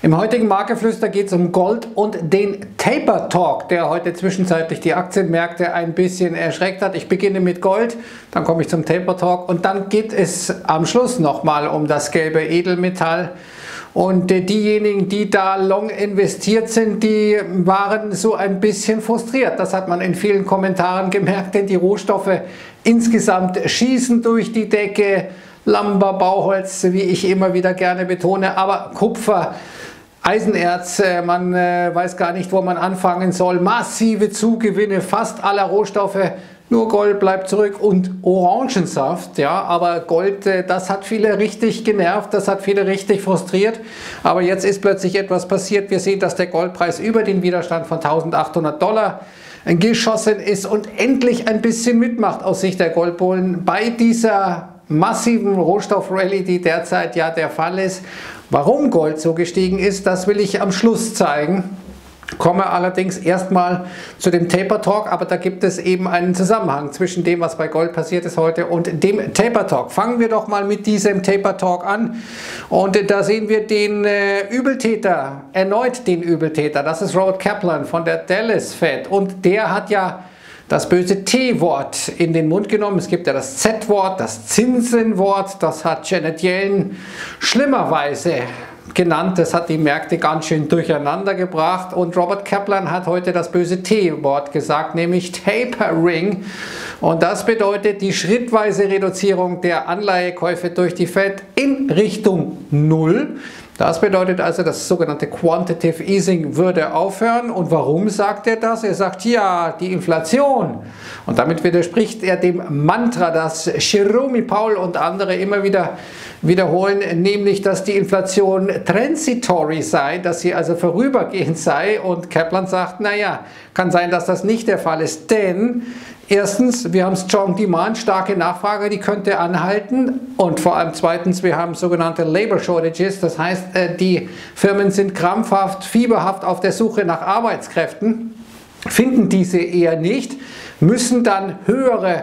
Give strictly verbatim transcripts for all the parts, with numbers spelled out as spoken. Im heutigen Marktgeflüster geht es um Gold und den Taper Talk, der heute zwischenzeitlich die Aktienmärkte ein bisschen erschreckt hat. Ich beginne mit Gold, dann komme ich zum Taper Talk und dann geht es am Schluss nochmal um das gelbe Edelmetall. Und diejenigen, die da long investiert sind, die waren so ein bisschen frustriert. Das hat man in vielen Kommentaren gemerkt, denn die Rohstoffe insgesamt schießen durch die Decke. Lumber, Bauholz, wie ich immer wieder gerne betone, aber Kupfer, Eisenerz, man weiß gar nicht, wo man anfangen soll. Massive Zugewinne fast aller Rohstoffe, nur Gold bleibt zurück und Orangensaft, ja, aber Gold, das hat viele richtig genervt, das hat viele richtig frustriert, aber jetzt ist plötzlich etwas passiert. Wir sehen, dass der Goldpreis über den Widerstand von eintausendachthundert Dollar geschossen ist und endlich ein bisschen mitmacht aus Sicht der Goldbullen bei dieser massiven Rohstoffrallye, die derzeit ja der Fall ist. Warum Gold so gestiegen ist, das will ich am Schluss zeigen. Komme allerdings erstmal zu dem Taper Talk, aber da gibt es eben einen Zusammenhang zwischen dem, was bei Gold passiert ist heute und dem Taper Talk. Fangen wir doch mal mit diesem Taper Talk an und da sehen wir den äh, Übeltäter, erneut den Übeltäter. Das ist Robert Kaplan von der Dallas Fed und der hat ja das böse T-Wort in den Mund genommen. Es gibt ja das Z-Wort, das Zinsenwort, das hat Janet Yellen schlimmerweise genannt. Das hat die Märkte ganz schön durcheinander gebracht und Robert Kaplan hat heute das böse T-Wort gesagt, nämlich Tapering. Und das bedeutet die schrittweise Reduzierung der Anleihekäufe durch die Fed in Richtung Null. Das bedeutet also, das sogenannte Quantitative Easing würde aufhören. Und warum sagt er das? Er sagt, ja, die Inflation. Und damit widerspricht er dem Mantra, das Jerome Powell und andere immer wieder wiederholen, nämlich, dass die Inflation transitory sei, dass sie also vorübergehend sei. Und Kaplan sagt, naja, kann sein, dass das nicht der Fall ist, denn erstens, wir haben Strong Demand, starke Nachfrage, die könnte anhalten und vor allem zweitens, wir haben sogenannte Labor Shortages, das heißt, die Firmen sind krampfhaft, fieberhaft auf der Suche nach Arbeitskräften, finden diese eher nicht, müssen dann höhere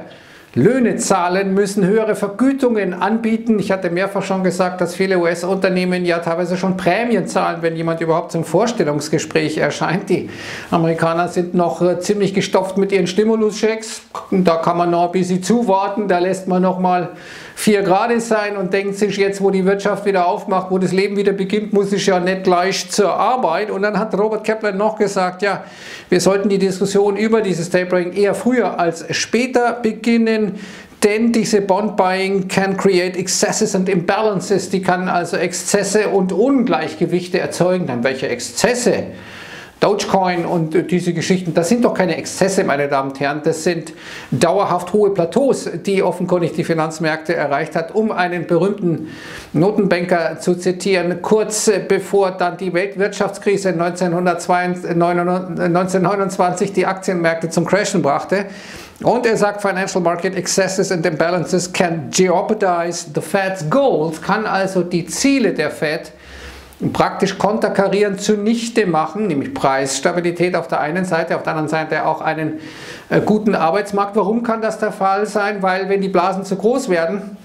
Löhne zahlen, müssen höhere Vergütungen anbieten. Ich hatte mehrfach schon gesagt, dass viele U S-Unternehmen ja teilweise schon Prämien zahlen, wenn jemand überhaupt zum Vorstellungsgespräch erscheint. Die Amerikaner sind noch ziemlich gestopft mit ihren Stimuluschecks. Da kann man noch ein bisschen zuwarten, da lässt man noch mal vier Grad sein und denkt sich, jetzt wo die Wirtschaft wieder aufmacht, wo das Leben wieder beginnt, muss ich ja nicht gleich zur Arbeit. Und dann hat Robert Kaplan noch gesagt, ja, wir sollten die Diskussion über dieses Tapering eher früher als später beginnen. Denn diese Bond-Buying can create excesses and imbalances, die kann also Exzesse und Ungleichgewichte erzeugen. Dann welche Exzesse? Dogecoin und diese Geschichten, das sind doch keine Exzesse, meine Damen und Herren, das sind dauerhaft hohe Plateaus, die offenkundig die Finanzmärkte erreicht hat, um einen berühmten Notenbanker zu zitieren, kurz bevor dann die Weltwirtschaftskrise neunzehnhundertneunundzwanzig die Aktienmärkte zum Crashen brachte. Und er sagt, Financial Market Excesses and Imbalances can jeopardize the Fed's goals, kann also die Ziele der Fed praktisch konterkarieren, zunichte machen, nämlich Preisstabilität auf der einen Seite, auf der anderen Seite auch einen äh, guten Arbeitsmarkt. Warum kann das der Fall sein? Weil wenn die Blasen zu groß werden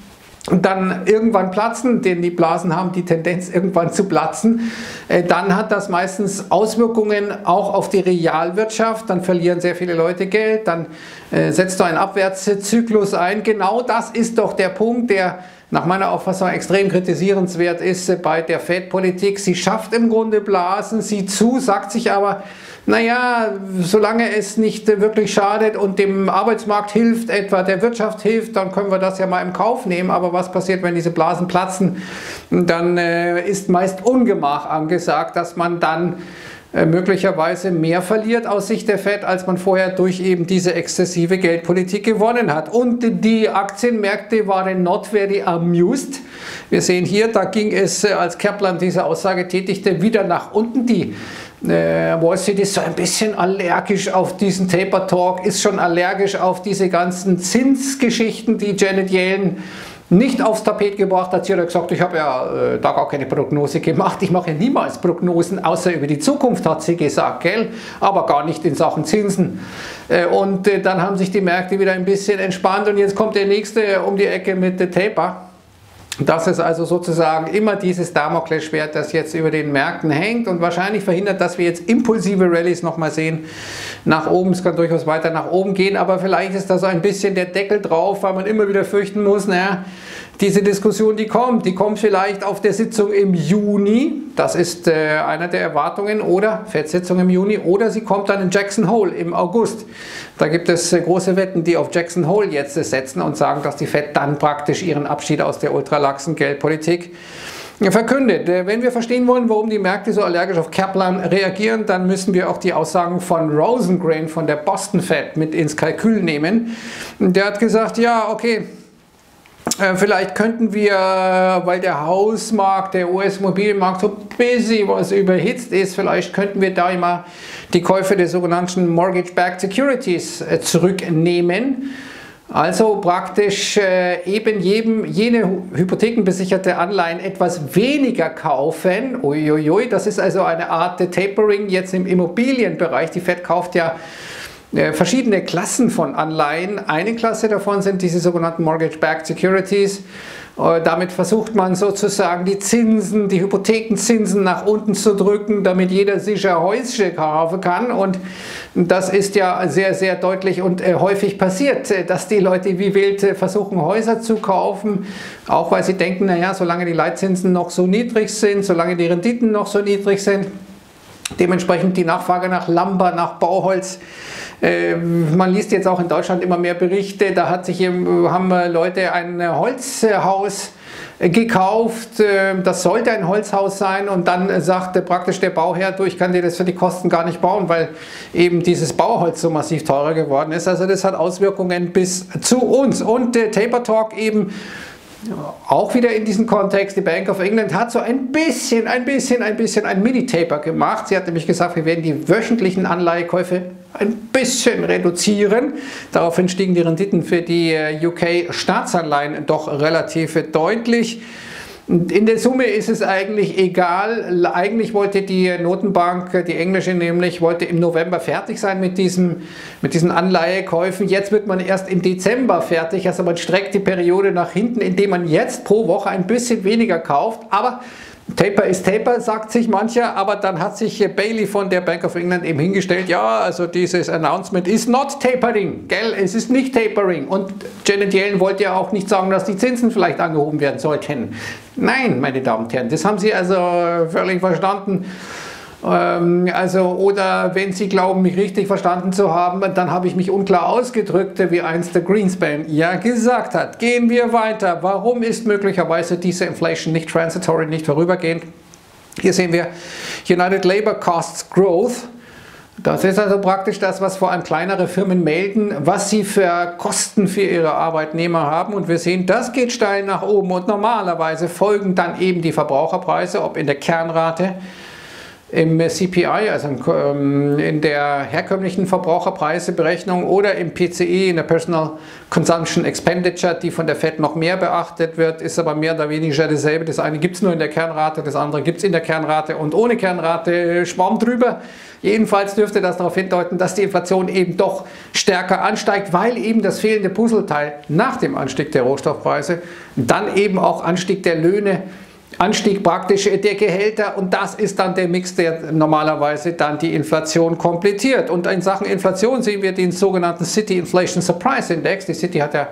und dann irgendwann platzen, denn die Blasen haben die Tendenz irgendwann zu platzen, äh, dann hat das meistens Auswirkungen auch auf die Realwirtschaft, dann verlieren sehr viele Leute Geld, dann äh, setzt so ein Abwärtszyklus ein. Genau das ist doch der Punkt, der nach meiner Auffassung extrem kritisierenswert ist bei der Fed-Politik. Sie schafft im Grunde Blasen, sieht zu, sagt sich aber, naja, solange es nicht wirklich schadet und dem Arbeitsmarkt hilft, etwa der Wirtschaft hilft, dann können wir das ja mal im Kauf nehmen. Aber was passiert, wenn diese Blasen platzen? Dann äh, ist meist Ungemach angesagt, dass man dann möglicherweise mehr verliert aus Sicht der Fed, als man vorher durch eben diese exzessive Geldpolitik gewonnen hat. Und die Aktienmärkte waren not very amused. Wir sehen hier, da ging es, als Kaplan diese Aussage tätigte, wieder nach unten. Die äh, Wall Street ist so ein bisschen allergisch auf diesen Taper Talk, ist schon allergisch auf diese ganzen Zinsgeschichten, die Janet Yellen nicht aufs Tapet gebracht hat. Sie hat gesagt, ich habe ja äh, da gar keine Prognose gemacht. Ich mache ja niemals Prognosen, außer über die Zukunft, hat sie gesagt, gell? Aber gar nicht in Sachen Zinsen. Äh, und äh, dann haben sich die Märkte wieder ein bisschen entspannt und jetzt kommt der Nächste um die Ecke mit der Taper. Dass es also sozusagen immer dieses Damoklesschwert, das jetzt über den Märkten hängt und wahrscheinlich verhindert, dass wir jetzt impulsive Rallies nochmal sehen nach oben. Es kann durchaus weiter nach oben gehen, aber vielleicht ist da so ein bisschen der Deckel drauf, weil man immer wieder fürchten muss, naja, diese Diskussion, die kommt, die kommt vielleicht auf der Sitzung im Juni, das ist äh, einer der Erwartungen, oder Fed-Sitzung im Juni, oder sie kommt dann in Jackson Hole im August. Da gibt es äh, große Wetten, die auf Jackson Hole jetzt setzen und sagen, dass die Fed dann praktisch ihren Abschied aus der ultralaxen Geldpolitik verkündet. Wenn wir verstehen wollen, warum die Märkte so allergisch auf Kaplan reagieren, dann müssen wir auch die Aussagen von Rosengren von der Boston Fed mit ins Kalkül nehmen. Der hat gesagt, ja, okay, vielleicht könnten wir, weil der Hausmarkt, der U S-Immobilienmarkt so ein bisschen was überhitzt ist, vielleicht könnten wir da immer die Käufe der sogenannten Mortgage-Backed Securities zurücknehmen. Also praktisch äh, eben jedem, jene hypothekenbesicherte Anleihen etwas weniger kaufen. Uiuiui, das ist also eine Art der Tapering jetzt im Immobilienbereich. Die Fed kauft ja äh, verschiedene Klassen von Anleihen. Eine Klasse davon sind diese sogenannten Mortgage-Backed Securities. Äh, damit versucht man sozusagen die Zinsen, die Hypothekenzinsen nach unten zu drücken, damit jeder sicher Häuschen kaufen kann. Und das ist ja sehr, sehr deutlich und äh, häufig passiert, dass die Leute wie wild äh, versuchen, Häuser zu kaufen, auch weil sie denken, naja, solange die Leitzinsen noch so niedrig sind, solange die Renditen noch so niedrig sind, dementsprechend die Nachfrage nach Lumber, nach Bauholz. Äh, man liest jetzt auch in Deutschland immer mehr Berichte, da hat sich, äh, haben äh, Leute ein äh, Holzhaus gekauft, das sollte ein Holzhaus sein und dann sagte praktisch der Bauherr, du, ich kann dir das für die Kosten gar nicht bauen, weil eben dieses Bauholz so massiv teurer geworden ist. Also das hat Auswirkungen bis zu uns. Und der Taper Talk eben auch wieder in diesem Kontext, die Bank of England hat so ein bisschen, ein bisschen, ein bisschen ein Mini-Taper gemacht. Sie hat nämlich gesagt, wir werden die wöchentlichen Anleihekäufe ein bisschen reduzieren. Daraufhin stiegen die Renditen für die U K-Staatsanleihen doch relativ deutlich. In der Summe ist es eigentlich egal. Eigentlich wollte die Notenbank, die englische nämlich, wollte im November fertig sein mit, diesem, mit diesen Anleihekäufen. Jetzt wird man erst im Dezember fertig. Also man streckt die Periode nach hinten, indem man jetzt pro Woche ein bisschen weniger kauft. Aber Taper ist Taper, sagt sich mancher, aber dann hat sich Bailey von der Bank of England eben hingestellt, ja, also dieses Announcement is not tapering, gell, es ist nicht tapering. Und Janet Yellen wollte ja auch nicht sagen, dass die Zinsen vielleicht angehoben werden sollten. Nein, meine Damen und Herren, das haben Sie also völlig verstanden. Also, oder wenn Sie glauben, mich richtig verstanden zu haben, dann habe ich mich unklar ausgedrückt, wie einst der Greenspan ja gesagt hat. Gehen wir weiter. Warum ist möglicherweise diese Inflation nicht transitory, nicht vorübergehend? Hier sehen wir United Labor Costs Growth. Das ist also praktisch das, was vor allem kleinere Firmen melden, was sie für Kosten für ihre Arbeitnehmer haben. Und wir sehen, das geht steil nach oben. Und normalerweise folgen dann eben die Verbraucherpreise, ob in der Kernrate, im C P I, also in der herkömmlichen Verbraucherpreiseberechnung oder im P C E, in der Personal Consumption Expenditure, die von der Fed noch mehr beachtet wird, ist aber mehr oder weniger dasselbe. Das eine gibt es nur in der Kernrate, das andere gibt es in der Kernrate und ohne Kernrate Schwamm drüber. Jedenfalls dürfte das darauf hindeuten, dass die Inflation eben doch stärker ansteigt, weil eben das fehlende Puzzleteil nach dem Anstieg der Rohstoffpreise dann eben auch Anstieg der Löhne, Anstieg praktisch der Gehälter und das ist dann der Mix, der normalerweise dann die Inflation komplettiert. Und in Sachen Inflation sehen wir den sogenannten City Inflation Surprise Index. Die City hat ja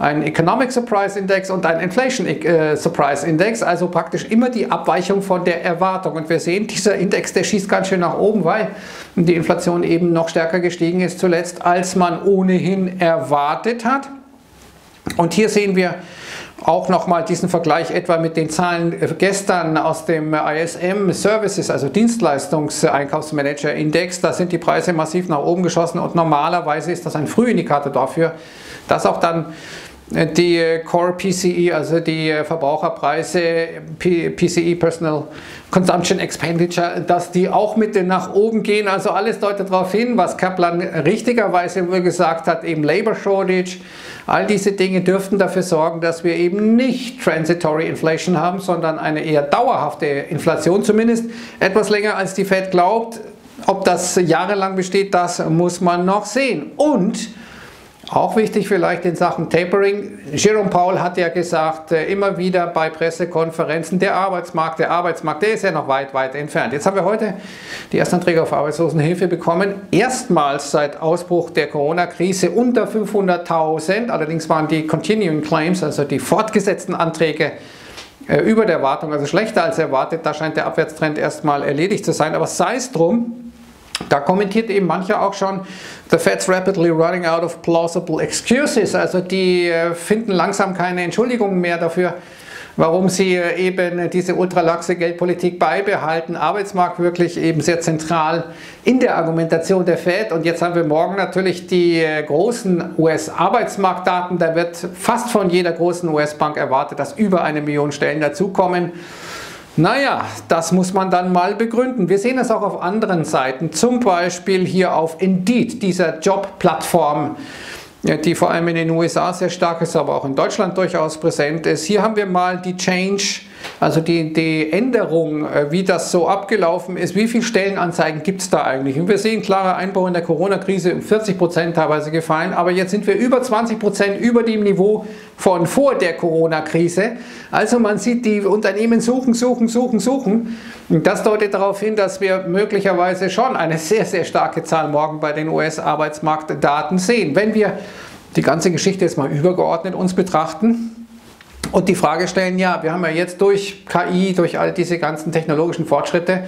einen Economic Surprise Index und einen Inflation Surprise Index, also praktisch immer die Abweichung von der Erwartung. Und wir sehen, dieser Index, der schießt ganz schön nach oben, weil die Inflation eben noch stärker gestiegen ist zuletzt, als man ohnehin erwartet hat. Und hier sehen wir auch nochmal diesen Vergleich etwa mit den Zahlen gestern aus dem I S M Services, also Dienstleistungs-Einkaufsmanager-Index. Da sind die Preise massiv nach oben geschossen und normalerweise ist das ein Frühindikator dafür, dass auch dann die Core P C E, also die Verbraucherpreise, P C E, Personal Consumption Expenditure, dass die auch mit nach oben gehen. Also alles deutet darauf hin, was Kaplan richtigerweise gesagt hat, eben Labor Shortage. All diese Dinge dürften dafür sorgen, dass wir eben nicht transitory Inflation haben, sondern eine eher dauerhafte Inflation, zumindest etwas länger als die Fed glaubt. Ob das jahrelang besteht, das muss man noch sehen. Und Auch wichtig vielleicht in Sachen Tapering, Jerome Powell hat ja gesagt, immer wieder bei Pressekonferenzen, der Arbeitsmarkt, der Arbeitsmarkt, der ist ja noch weit, weit entfernt. Jetzt haben wir heute die Erstanträge auf Arbeitslosenhilfe bekommen, erstmals seit Ausbruch der Corona-Krise unter fünfhunderttausend, allerdings waren die Continuing Claims, also die fortgesetzten Anträge, über der Erwartung, also schlechter als erwartet, da scheint der Abwärtstrend erstmal erledigt zu sein, aber sei es drum. Da kommentiert eben mancher auch schon, the Fed's rapidly running out of plausible excuses, also die finden langsam keine Entschuldigungen mehr dafür, warum sie eben diese ultralaxe Geldpolitik beibehalten. Arbeitsmarkt wirklich eben sehr zentral in der Argumentation der Fed. Und jetzt haben wir morgen natürlich die großen U S-Arbeitsmarktdaten. Da wird fast von jeder großen U S-Bank erwartet, dass über eine Million Stellen dazukommen. Naja, das muss man dann mal begründen. Wir sehen das auch auf anderen Seiten, zum Beispiel hier auf Indeed, dieser Jobplattform, die vor allem in den U S A sehr stark ist, aber auch in Deutschland durchaus präsent ist. Hier haben wir mal die Change, also die, die Änderung, wie das so abgelaufen ist, wie viele Stellenanzeigen gibt es da eigentlich. Und wir sehen klarer Einbruch in der Corona-Krise, um vierzig Prozent teilweise gefallen, aber jetzt sind wir über zwanzig Prozent über dem Niveau von vor der Corona-Krise. Also man sieht, die Unternehmen suchen, suchen, suchen, suchen. Und das deutet darauf hin, dass wir möglicherweise schon eine sehr, sehr starke Zahl morgen bei den U S-Arbeitsmarktdaten sehen. Wenn wir die ganze Geschichte jetzt mal übergeordnet uns betrachten und die Frage stellen, ja, wir haben ja jetzt durch K I, durch all diese ganzen technologischen Fortschritte,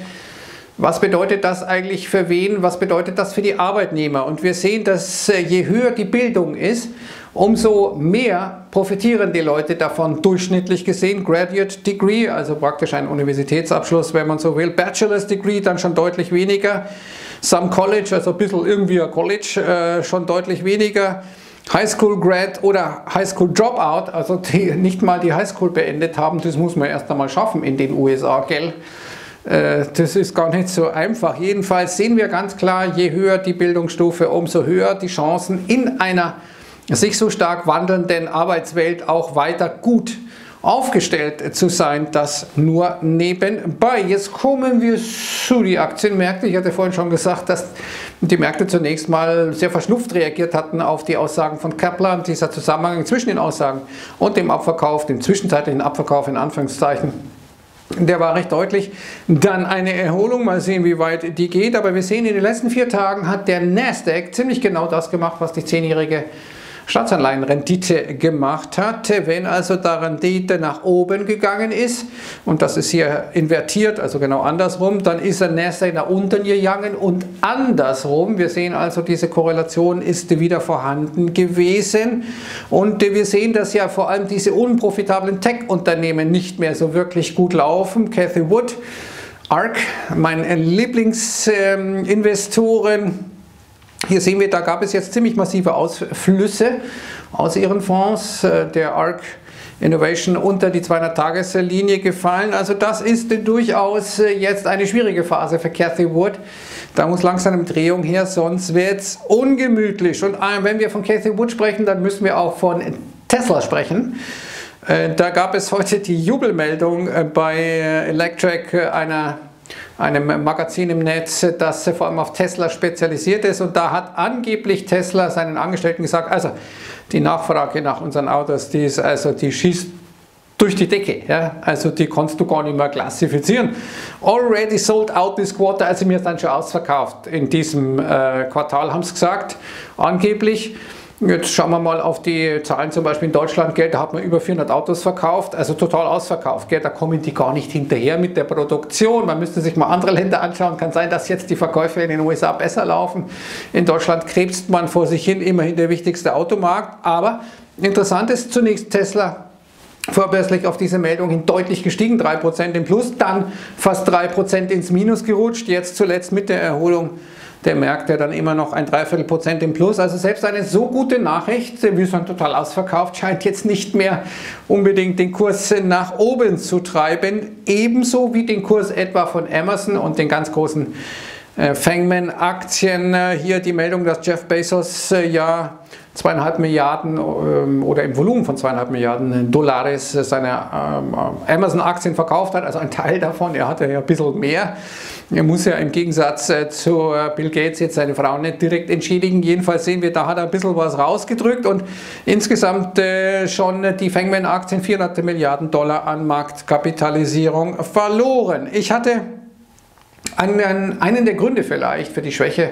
was bedeutet das eigentlich für wen, was bedeutet das für die Arbeitnehmer? Und wir sehen, dass je höher die Bildung ist, umso mehr profitieren die Leute davon, durchschnittlich gesehen. Graduate Degree, also praktisch ein Universitätsabschluss, wenn man so will. Bachelor's Degree dann schon deutlich weniger. Some College, also ein bisschen irgendwie ein College, äh, schon deutlich weniger. Highschool Grad oder Highschool Dropout, also die nicht mal die Highschool beendet haben, das muss man erst einmal schaffen in den U S A, gell? Das ist gar nicht so einfach. Jedenfalls sehen wir ganz klar, je höher die Bildungsstufe, umso höher die Chancen, in einer sich so stark wandelnden Arbeitswelt auch weiter gut aufgestellt zu sein. Das nur nebenbei. Jetzt kommen wir zu den Aktienmärkten. Ich hatte vorhin schon gesagt, dass die Märkte zunächst mal sehr verschnupft reagiert hatten auf die Aussagen von Kaplan. Dieser Zusammenhang zwischen den Aussagen und dem Abverkauf, dem zwischenzeitlichen Abverkauf in Anführungszeichen, der war recht deutlich. Dann eine Erholung, mal sehen, wie weit die geht. Aber wir sehen, in den letzten vier Tagen hat der Nasdaq ziemlich genau das gemacht, was die zehnjährige Staatsanleihenrendite gemacht hat. Wenn also da Rendite nach oben gegangen ist, und das ist hier invertiert, also genau andersrum, dann ist der Nasdaq nach unten gegangen und andersrum. Wir sehen also, diese Korrelation ist wieder vorhanden gewesen. Und wir sehen, dass ja vor allem diese unprofitablen Tech-Unternehmen nicht mehr so wirklich gut laufen. Cathie Wood, ARK, meine Lieblingsinvestoren. Hier sehen wir, da gab es jetzt ziemlich massive Ausflüsse aus ihren Fonds, der ARK Innovation unter die zweihundert-Tages-Linie gefallen. Also das ist durchaus jetzt eine schwierige Phase für Cathie Wood. Da muss langsam eine Drehung her, sonst wird es ungemütlich. Und wenn wir von Cathie Wood sprechen, dann müssen wir auch von Tesla sprechen. Da gab es heute die Jubelmeldung bei Electrek, einer einem Magazin im Netz, das vor allem auf Tesla spezialisiert ist, und da hat angeblich Tesla seinen Angestellten gesagt, also die Nachfrage nach unseren Autos, die ist, also die schießt durch die Decke, ja? Also die kannst du gar nicht mehr klassifizieren. Already sold out this quarter, also mir ist dann schon ausverkauft in diesem äh, Quartal, haben sie gesagt, angeblich. Jetzt schauen wir mal auf die Zahlen zum Beispiel in Deutschland, gell, da hat man über vierhundert Autos verkauft, also total ausverkauft, gell, da kommen die gar nicht hinterher mit der Produktion. Man müsste sich mal andere Länder anschauen, kann sein, dass jetzt die Verkäufe in den U S A besser laufen. In Deutschland krebst man vor sich hin, immerhin der wichtigste Automarkt, aber interessant ist zunächst Tesla. Vorbörslich auf diese Meldung hin deutlich gestiegen, drei Prozent im Plus, dann fast drei Prozent ins Minus gerutscht, jetzt zuletzt mit der Erholung der Märkte dann immer noch ein Dreiviertel Prozent im Plus. Also selbst eine so gute Nachricht, wie es dann total ausverkauft, scheint jetzt nicht mehr unbedingt den Kurs nach oben zu treiben, ebenso wie den Kurs etwa von Amazon und den ganz großen Fangman-Aktien. Hier die Meldung, dass Jeff Bezos ja zweieinhalb Milliarden oder im Volumen von zweieinhalb Milliarden Dollar seine Amazon-Aktien verkauft hat, also ein Teil davon, er hatte ja ein bisschen mehr. Er muss ja im Gegensatz zu Bill Gates jetzt seine Frau nicht direkt entschädigen. Jedenfalls sehen wir, da hat er ein bisschen was rausgedrückt und insgesamt schon die Fangman-Aktien vierhundert Milliarden Dollar an Marktkapitalisierung verloren. Ich hatte einen, einen der Gründe vielleicht für die Schwäche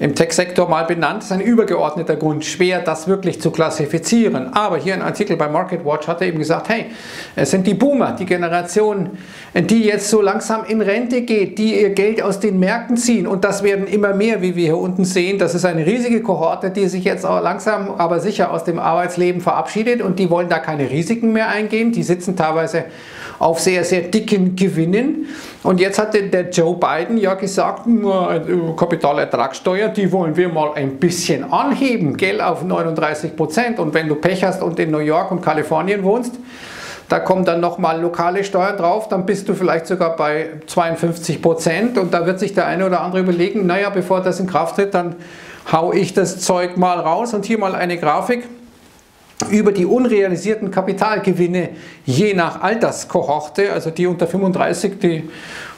im Tech-Sektor mal benannt, ist ein übergeordneter Grund, schwer das wirklich zu klassifizieren. Aber hier ein Artikel bei Market Watch hat er eben gesagt, hey, es sind die Boomer, die Generation, die jetzt so langsam in Rente geht, die ihr Geld aus den Märkten ziehen. Und das werden immer mehr, wie wir hier unten sehen. Das ist eine riesige Kohorte, die sich jetzt auch langsam, aber sicher aus dem Arbeitsleben verabschiedet. Und die wollen da keine Risiken mehr eingehen. Die sitzen teilweise auf sehr, sehr dicken Gewinnen. Und jetzt hat der Joe Biden ja gesagt, Kapitalertragssteuer, die wollen wir mal ein bisschen anheben, gell, auf neununddreißig Prozent. Und wenn du Pech hast und in New York und Kalifornien wohnst, da kommen dann nochmal lokale Steuern drauf, dann bist du vielleicht sogar bei zweiundfünfzig Prozent. Und da wird sich der eine oder andere überlegen, naja, bevor das in Kraft tritt, dann hau ich das Zeug mal raus. Und hier mal eine Grafik über die unrealisierten Kapitalgewinne je nach Alterskohorte, also die unter fünfunddreißig, die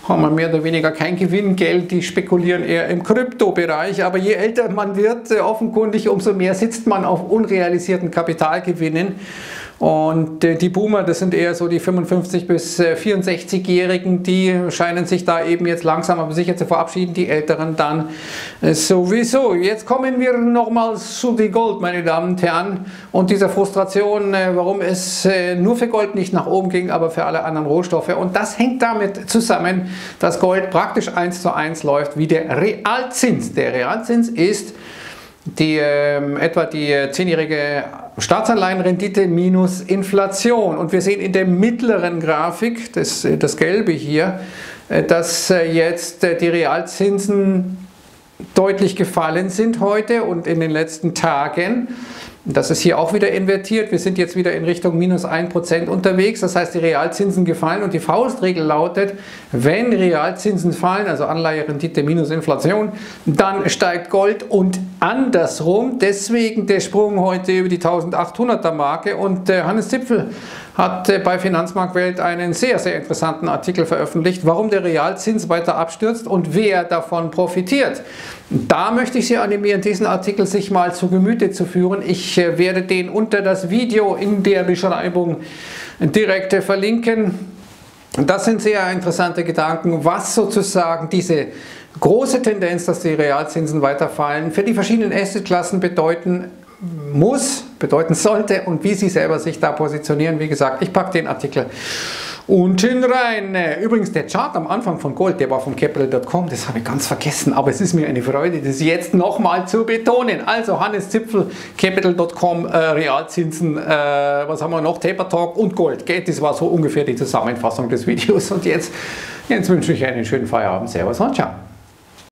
haben wir mehr oder weniger kein Gewinngeld, die spekulieren eher im Kryptobereich, aber je älter man wird, offenkundig, umso mehr sitzt man auf unrealisierten Kapitalgewinnen. Und die Boomer, das sind eher so die fünfundfünfzig bis vierundsechzig-Jährigen, die scheinen sich da eben jetzt langsam aber sicher zu verabschieden, die Älteren dann sowieso. Jetzt kommen wir nochmal zu die Gold, meine Damen und Herren, und dieser Frustration, warum es nur für Gold nicht nach oben ging, aber für alle anderen Rohstoffe. Und das hängt damit zusammen, dass Gold praktisch eins zu eins läuft wie der Realzins. Der Realzins ist die, ähm, etwa die zehnjährige Staatsanleihenrendite minus Inflation. Und wir sehen in der mittleren Grafik, das, das Gelbe hier, dass jetzt die Realzinsen deutlich gefallen sind heute und in den letzten Tagen. Das ist hier auch wieder invertiert. Wir sind jetzt wieder in Richtung minus ein Prozent unterwegs. Das heißt, die Realzinsen gefallen und die Faustregel lautet, wenn Realzinsen fallen, also Anleiherendite minus Inflation, dann steigt Gold und andersrum. Deswegen der Sprung heute über die eintausendachthunderter Marke. Und äh, Hannes Zipfel hat äh, bei Finanzmarktwelt einen sehr, sehr interessanten Artikel veröffentlicht, warum der Realzins weiter abstürzt und wer davon profitiert. Da möchte ich Sie animieren, diesen Artikel sich mal zu Gemüte zu führen. Ich Ich werde den unter das Video in der Beschreibung direkt verlinken. Das sind sehr interessante Gedanken, was sozusagen diese große Tendenz, dass die Realzinsen weiterfallen, für die verschiedenen Assetklassen bedeuten muss, bedeuten sollte und wie Sie selber sich da positionieren. Wie gesagt, ich packe den Artikel unten rein. Übrigens, der Chart am Anfang von Gold, der war von Capital Punkt com, das habe ich ganz vergessen, aber es ist mir eine Freude, das jetzt nochmal zu betonen. Also Hannes Zipfel, Capital Punkt com, äh, Realzinsen, äh, was haben wir noch, Taper Talk und Gold. Gell? Das war so ungefähr die Zusammenfassung des Videos. Und jetzt, jetzt wünsche ich einen schönen Feierabend. Servus und ciao.